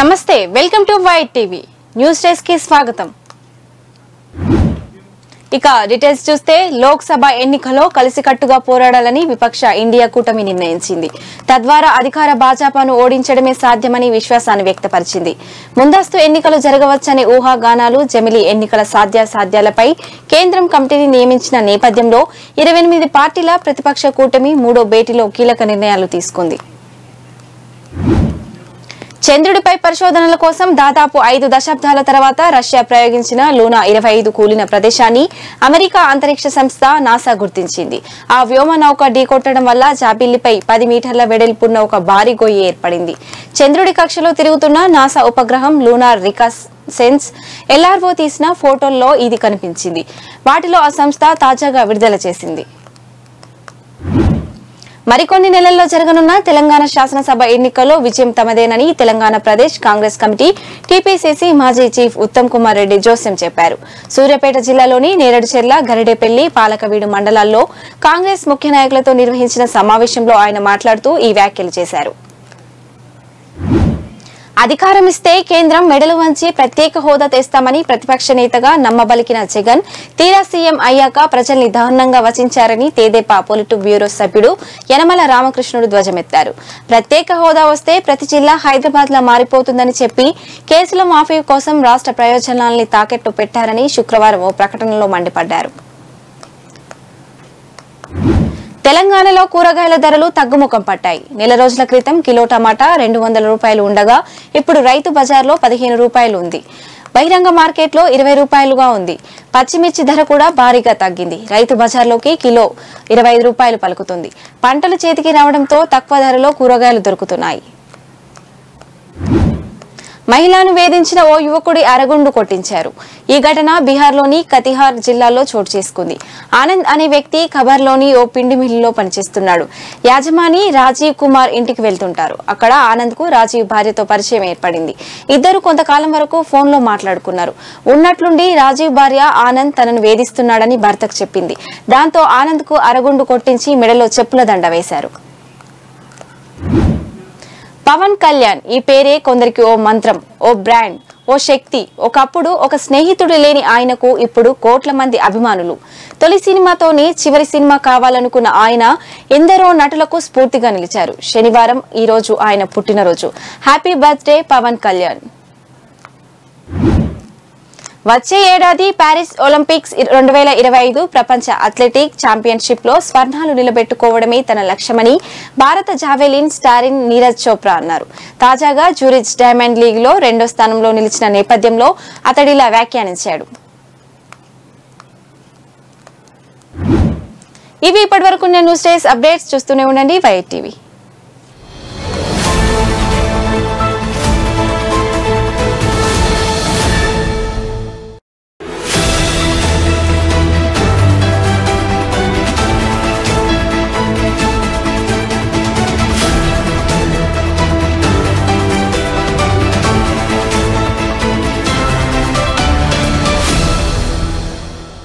నమస్తే welcome to white TV news desk కి స్వాగతం. ఇక డీటెయిల్స్ చూస్తే లోక్సభ ఎన్నికల్లో కలిసికట్టుగా పోరాడాలని విపక్ష ఇండియా కూటమి నిర్ణయించింది. తద్వారా అధికార భాజపాను ఓడించడమే సాధ్యమని విశ్వాసాన్ని వ్యక్తపరిచింది. ముందస్తు ఎన్నికలు జరగవచ్చనే ఊహాగానాలు జమిలి ఎన్నికల సాధ్యాసాధ్యాలపై కేంద్రం కమిటీని నియమించిన నేపథ్యంలో 28 పార్టీల ప్రతిపక్ష కూటమి మూడో భేటీలో కీలక నిర్ణయాలు తీసుకుంది. చంద్రుడిపై పరిశోధనల కోసం దాదాపు 5 దశాబ్దాల తర్వాత రష్యా ప్రయోగించిన లూనా 25 కూలిన ప్రదేశాన్ని అమెరికా అంతరిక్ష సంస్థ నాసా గుర్తించింది. ఆ వ్యోమనౌక ఢీకొట్టడం వల్ల జాబిల్లిపై 10 మీటర్ల వెడల్పున్న ఒక భారీ గొయ్యి ఏర్పడింది. చంద్రుడి కక్షలో తిరుగుతున్న నాసా ఉపగ్రహం లూనార్ రికాస్ సెన్స్ ఎల్ఆర్ఓ తీసిన ఫోటోల్లో ఇది కనిపించింది. వాటిలో ఆ సంస్థ తాజాగా విడుదల చేసింది. మరికొన్ని నెలల్లో జరగనున్న తెలంగాణ శాసనసభ ఎన్నికల్లో విజయం తమదేనని తెలంగాణ ప్రదేశ్ కాంగ్రెస్ కమిటీ టీపీసీసీ మాజీ చీఫ్ ఉత్తమ్ కుమార్ రెడ్డి జోస్యం చెప్పారు. సూర్యాపేట జిల్లాలోని నేరడుచెర్ల, గరిడేపల్లి, పాలకవీడు మండలాల్లో కాంగ్రెస్ ముఖ్య నాయకులతో నిర్వహించిన సమావేశంలో ఆయన మాట్లాడుతూ ఈ వ్యాఖ్యలు చేశారు. అధికారం ఇస్తే కేంద్రం మెడలు వంచి ప్రత్యేక హోదా తెస్తామని ప్రతిపక్ష నేతగా నమ్మబలికిన జగన్ తీరా సీఎం అయ్యాక ప్రజల్ని దారుణంగా వచించారని తేదేపా పొలిట్ బ్యూరో సభ్యుడు యనమల రామకృష్ణుడు ధ్వజమెత్తారు. ప్రత్యేక హోదా వస్తే ప్రతి జిల్లా హైదరాబాద్ లా మారిపోతుందని చెప్పి కేసుల మాఫీ కోసం రాష్ట్ర ప్రయోజనాల్ని తాకెట్టు పెట్టారని శుక్రవారం ఓ ప్రకటనలో మండిపడ్డారు. తెలంగాణలో కూరగాయల ధరలు తగ్గుముఖం పట్టాయి. నెల రోజుల క్రితం కిలో టమాటా 200 రూపాయలు ఉండగా ఇప్పుడు రైతు బజార్లో 15 రూపాయలు ఉంది. బహిరంగ మార్కెట్లో 20 రూపాయలుగా ఉంది. పచ్చిమిర్చి ధర కూడా భారీగా తగ్గింది. రైతు బజార్లోకి కిలో 25 రూపాయలు పలుకుతుంది. పంటలు చేతికి రావడంతో తక్కువ ధరలో కూరగాయలు దొరుకుతున్నాయి. మహిళను వేధించిన ఓ యువకుడి అరగుండు కొట్టించారు. ఈ ఘటన బీహార్లోని కతిహార్ జిల్లాలో చోటు చేసుకుంది. ఆనంద్ అనే వ్యక్తి ఖబర్లోని ఓ పిండి మిల్లులో పనిచేస్తున్నాడు. యాజమాని రాజీవ్ కుమార్ ఇంటికి వెళ్తుంటారు. అక్కడ ఆనంద్కు రాజీవ్ భార్యతో పరిచయం ఏర్పడింది. ఇద్దరు కొంతకాలం వరకు ఫోన్లో మాట్లాడుకున్నారు. ఉన్నట్లుండి రాజీవ్ భార్య ఆనంద్ తనను వేధిస్తున్నాడని భర్తకు చెప్పింది. దాంతో ఆనంద్కు అరగుండు కొట్టించి మెడలో చెప్పుల దండ వేశారు. పవన్ కళ్యాణ్ ఈ పేరే కొందరికి ఓ మంత్రం, ఓ బ్రాండ్, ఓ శక్తి. ఒకప్పుడు ఒక స్నేహితుడు లేని ఆయనకు ఇప్పుడు కోట్ల మంది అభిమానులు. తొలి సినిమాతోనే చివరి సినిమా కావాలనుకున్న ఆయన ఎందరో నటులకు స్ఫూర్తిగా నిలిచారు. శనివారం ఈరోజు ఆయన పుట్టినరోజు. Happy birthday Pawan Kalyan. వచ్చే ఏడాది ప్యారిస్ ఒలింపిక్స్ 2025 ప్రపంచ అథ్లెటిక్ ఛాంపియన్షిప్ లో స్వర్ణాలు నిలబెట్టుకోవడమే తన లక్ష్యమని భారత జావెలిన్ స్టారిన్ నీరజ్ చోప్రా అన్నారు. తాజాగా జూరిచ్ డైమండ్ లీగ్ లో 2వ స్థానంలో నిలిచిన నేపథ్యంలో అతడిలా వ్యాఖ్యానించాడు. ఇవి ఇప్పటివరకు న్యూస్ డేస్ అప్డేట్స్. చూస్తూనే ఉండండి వైట్ టీవీ.